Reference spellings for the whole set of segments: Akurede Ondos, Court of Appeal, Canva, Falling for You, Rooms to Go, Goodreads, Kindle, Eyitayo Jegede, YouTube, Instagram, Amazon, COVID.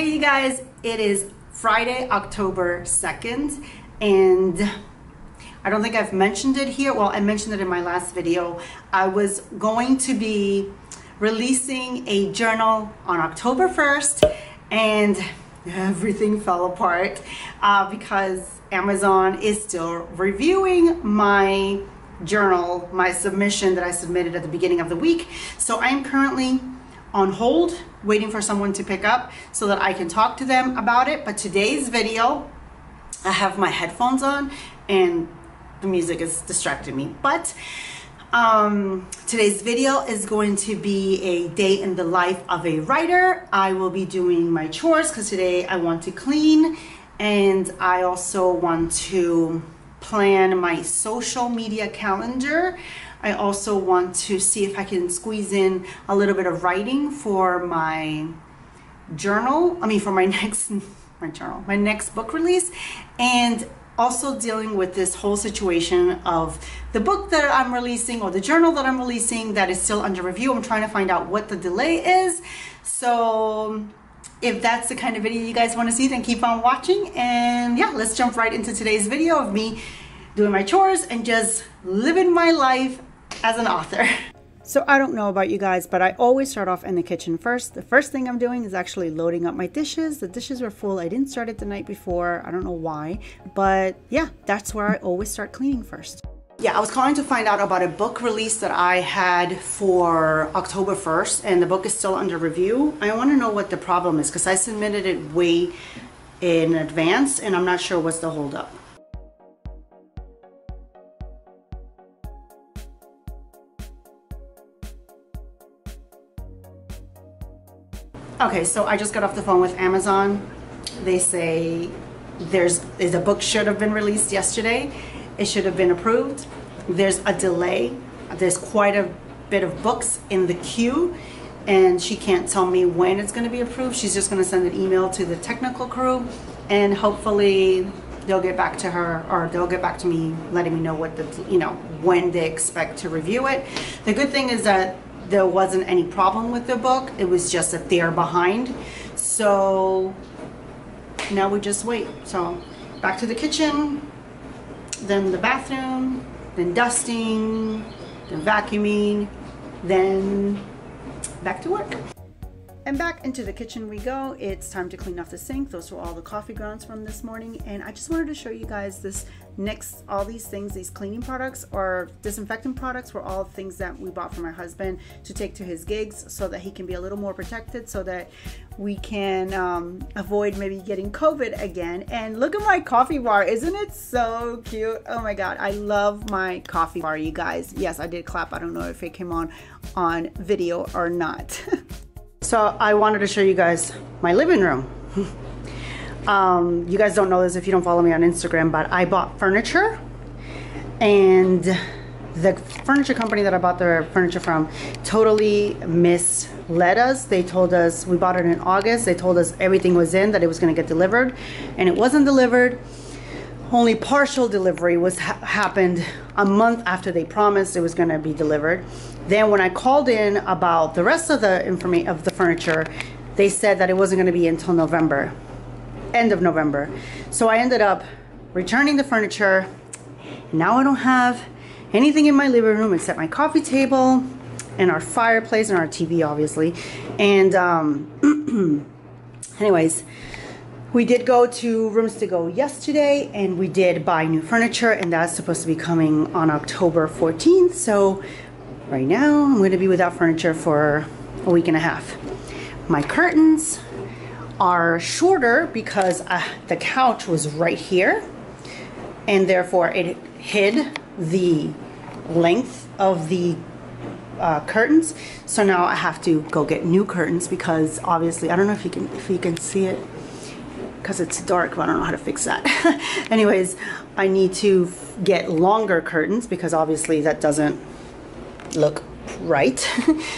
Hey you guys, it is Friday, October 2nd, and I don't think I've mentioned it here. Well, I mentioned it in my last video. I was going to be releasing a journal on October 1st, and everything fell apart because Amazon is still reviewing my journal, my submission that I submitted at the beginning of the week. So I am currently on hold, waiting for someone to pick up so that I can talk to them about it. But today's video, I have my headphones on and the music is distracting me. But today's video is going to be a day in the life of a writer. I will be doing my chores because today I want to clean, and I also want to plan my social media calendar. I also want to see if I can squeeze in a little bit of writing for my journal, my next book release, and also dealing with this whole situation of the book that I'm releasing, or the journal that I'm releasing, that is still under review. I'm trying to find out what the delay is. So if that's the kind of video you guys want to see, then keep on watching. And yeah, let's jump right into today's video of me doing my chores and just living my life as an author. So I don't know about you guys, but I always start off in the kitchen first. The first thing I'm doing is actually loading up my dishes. The dishes were full. I didn't start it the night before. I don't know why, but yeah, that's where I always start cleaning first. Yeah, I was calling to find out about a book release that I had for October 1st, and the book is still under review. I want to know what the problem is because I submitted it way in advance and I'm not sure what's the holdup. Okay, so I just got off the phone with Amazon. They say the book should have been released yesterday. It should have been approved. There's a delay. There's quite a bit of books in the queue, and she can't tell me when it's going to be approved. She's just going to send an email to the technical crew, and hopefully they'll get back to her, or they'll get back to me letting me know what when they expect to review it. The good thing is that there wasn't any problem with the book. It was just that they're behind. So now we just wait. So back to the kitchen, then the bathroom, then dusting, then vacuuming, then back to work. And back into the kitchen we go. It's time to clean off the sink. Those were all the coffee grounds from this morning. And I just wanted to show you guys this next, all these things, these cleaning products or disinfectant products, were all things that we bought for my husband to take to his gigs so that he can be a little more protected, so that we can avoid maybe getting COVID again. And look at my coffee bar. Isn't it so cute? Oh my God, I love my coffee bar, you guys. Yes, I did clap. I don't know if it came on video or not. So I wanted to show you guys my living room. You guys don't know this if you don't follow me on Instagram, but I bought furniture, and the furniture company that I bought the furniture from totally misled us. They told us, we bought it in August, they told us everything was in, that it was going to get delivered, and it wasn't delivered. Only partial delivery happened a month after they promised it was going to be delivered. Then when I called in about the rest of the information of the furniture, they said that it wasn't going to be until November, end of November. So I ended up returning the furniture. Now I don't have anything in my living room except my coffee table and our fireplace and our TV, obviously. And anyways, we did go to Rooms to Go yesterday, and we did buy new furniture, and that's supposed to be coming on October 14th. So right now I'm going to be without furniture for a week and a half. My curtains are shorter because the couch was right here, and therefore it hid the length of the curtains. So now I have to go get new curtains because obviously, I don't know if you can see it, because it's dark, but I don't know how to fix that. Anyways, I need to get longer curtains because obviously that doesn't look right.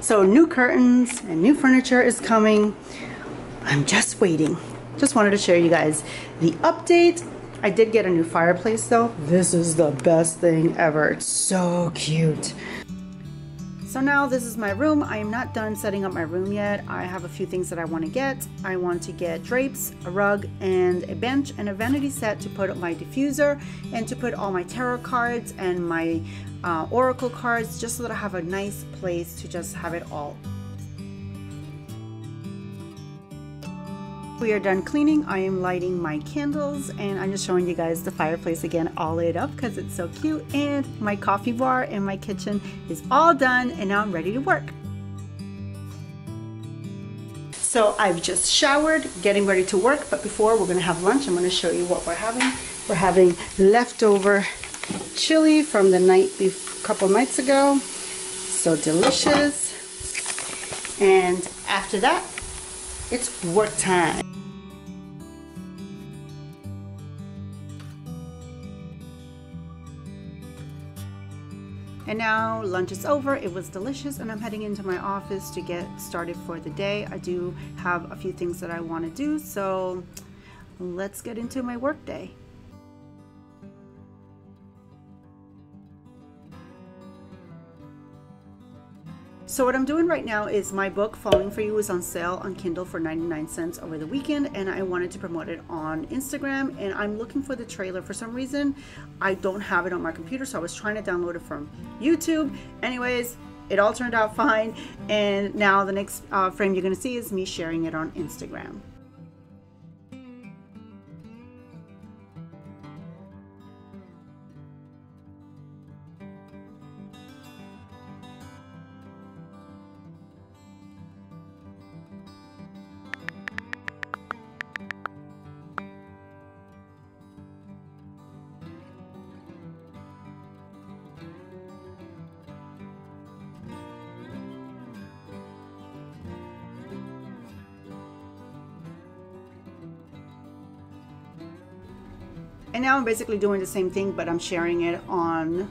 So new curtains and new furniture is coming. I'm just waiting. Just wanted to share you guys the update. I did get a new fireplace though. This is the best thing ever. It's so cute. So now this is my room. I am not done setting up my room yet. I have a few things that I want to get. I want to get drapes, a rug, and a bench, and a vanity set to put my diffuser and to put all my tarot cards and my oracle cards, just so that I have a nice place to just have it all. We are done cleaning. I am lighting my candles, and I'm just showing you guys the fireplace again, all lit up because it's so cute. And my coffee bar and my kitchen is all done, and now I'm ready to work. So I've just showered, getting ready to work, but before we're going to have lunch, I'm going to show you what we're having. We're having leftover chili from the night before, a couple nights ago. So delicious. And after that, it's work time. And now lunch is over. It was delicious, and I'm heading into my office to get started for the day. I do have a few things that I want to do, so let's get into my work day. So what I'm doing right now is my book, Falling for You, is on sale on Kindle for 99¢ over the weekend, and I wanted to promote it on Instagram, and I'm looking for the trailer. For some reason, I don't have it on my computer, so I was trying to download it from YouTube. Anyways, it all turned out fine, and now the next frame you're going to see is me sharing it on Instagram. And now I'm basically doing the same thing, but I'm sharing it on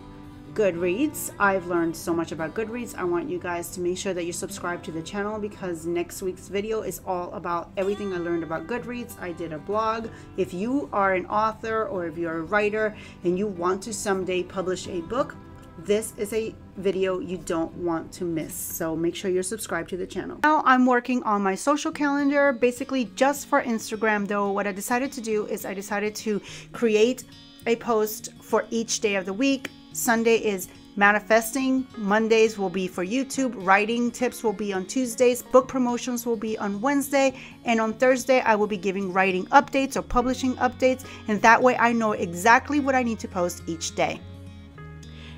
Goodreads. I've learned so much about Goodreads. I want you guys to make sure that you subscribe to the channel, because next week's video is all about everything I learned about Goodreads. I did a blog. If you are an author or if you're a writer and you want to someday publish a book, this is a video you don't want to miss, so make sure you're subscribed to the channel. Now I'm working on my social calendar, basically just for Instagram though. What I decided to do is I decided to create a post for each day of the week. Sunday is manifesting, Mondays will be for YouTube, writing tips will be on Tuesdays, book promotions will be on Wednesday, and on Thursday I will be giving writing updates or publishing updates, and that way I know exactly what I need to post each day.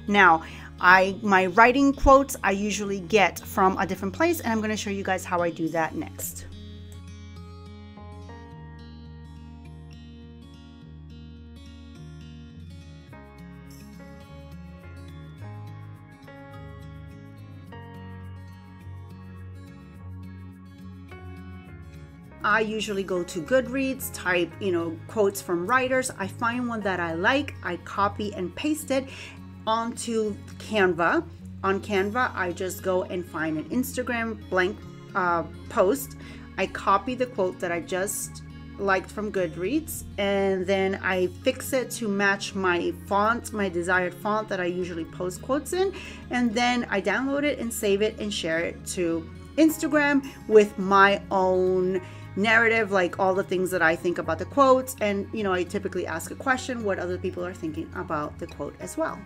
Now, my writing quotes I usually get from a different place, and I'm going to show you guys how I do that next. I usually go to Goodreads, type, quotes from writers. I find one that I like, I copy and paste it onto Canva. On Canva, I just go and find an Instagram blank post. I copy the quote that I just liked from Goodreads, and then I fix it to match my font, my desired font that I usually post quotes in, and then I download it and save it and share it to Instagram with my own narrative, like all the things that I think about the quotes, and I typically ask a question what other people are thinking about the quote as well.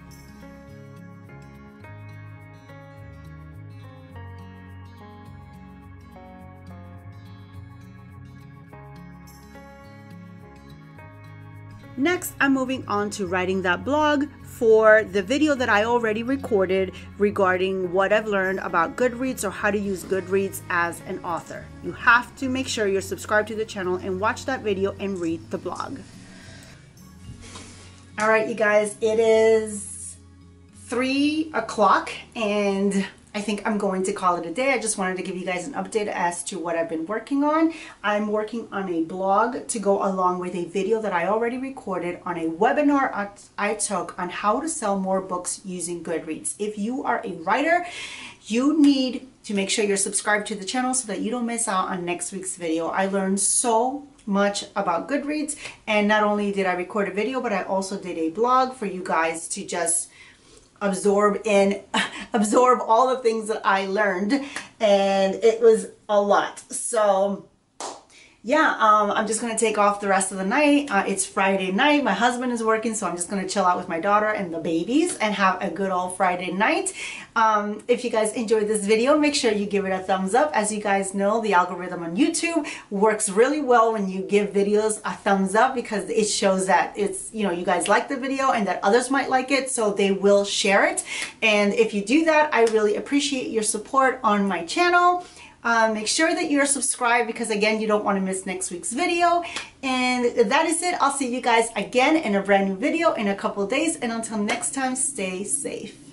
Next, I'm moving on to writing that blog for the video that I already recorded regarding what I've learned about Goodreads or how to use Goodreads as an author. You have to make sure you're subscribed to the channel and watch that video and read the blog. All right, you guys, it is 3 o'clock and I think I'm going to call it a day. I just wanted to give you guys an update as to what I've been working on. I'm working on a blog to go along with a video that I already recorded on a webinar I took on how to sell more books using Goodreads. If you are a writer, you need to make sure you're subscribed to the channel so that you don't miss out on next week's video. I learned so much about Goodreads, and not only did I record a video, but I also did a blog for you guys to just absorb all the things that I learned, and it was a lot. So yeah, I'm just gonna take off the rest of the night. It's Friday night, my husband is working, so I'm just gonna chill out with my daughter and the babies and have a good old Friday night. If you guys enjoyed this video, make sure you give it a thumbs up. As you guys know, the algorithm on YouTube works really well when you give videos a thumbs up, because it shows that it's, you know, you guys like the video and that others might like it, so they will share it. And if you do that, I really appreciate your support on my channel. Make sure that you're subscribed, because again, you don't want to miss next week's video. And that is it. I'll see you guys again in a brand new video in a couple days, and until next time, stay safe.